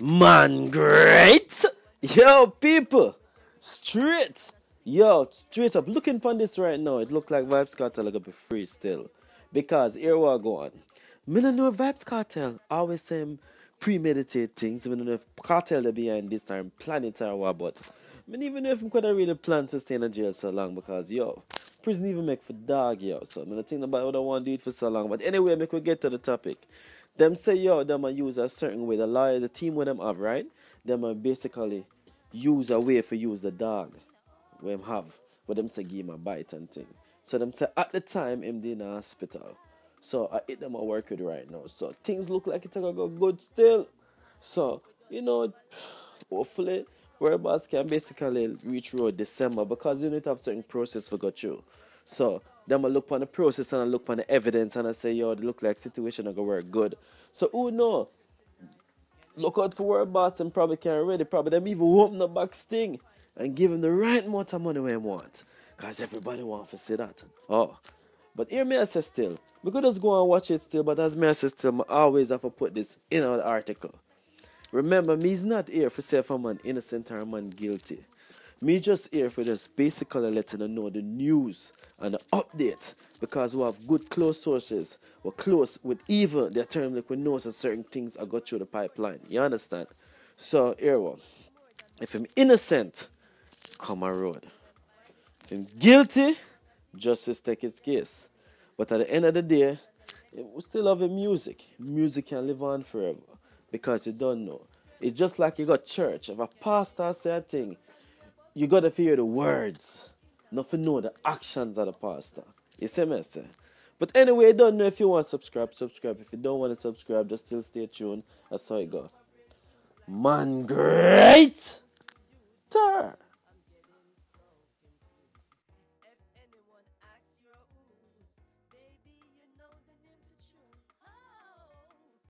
Mangreater! Yo, people! Straight! Yo, straight up. Looking upon this right now, it look like Vybz Kartel are gonna be free still. Because here we are going. Me don't know if Vybz Kartel always premeditate things. Me don't know if Kartel they behind this time, planet or what, but me don't even know if I could have really planned to stay in a jail so long because, yo, prison even make for dog, yo. So I'm not thinking about what I want to do it for so long. But anyway, make we get to the topic. Them say, yo, them a use a certain way. The lawyer, the team with them have, right? Them a basically use a way for use the dog. Where him have. But them say give him a bite and thing. So them say at the time him in a hospital. So I hit them a work with right now. So things look like it's gonna go good still. So, you know, hopefully whereabouts can basically reach road December because you need to have certain process for go through. So them I look upon the process and I look upon the evidence and I say, yo, they look like situation are gonna work good. So who know? Look out for whereabouts and probably can't ready. Probably them even open the box thing and give him the right amount of money we want. Cause everybody wants to see that. Oh. But here me I say still. We could just go and watch it still, but as me I say still, I always have to put this in our article. Remember, me's not here for say if I'm an innocent or I'm an guilty. Me just here for just basically letting you know the news and the update because we have good close sources. We're close with even their term like we know some certain things I got through the pipeline. You understand? So here we go. If I'm innocent, come on road. If I'm guilty, justice take its case. But at the end of the day, we still have the music. Music can live on forever because you don't know. It's just like you got church. If a pastor say a thing, you gotta hear the words, not to know the actions of the pastor. You see me, sir? But anyway, I don't know if you want to subscribe, subscribe. If you don't want to subscribe, just still stay tuned. That's how it go. Mangreater!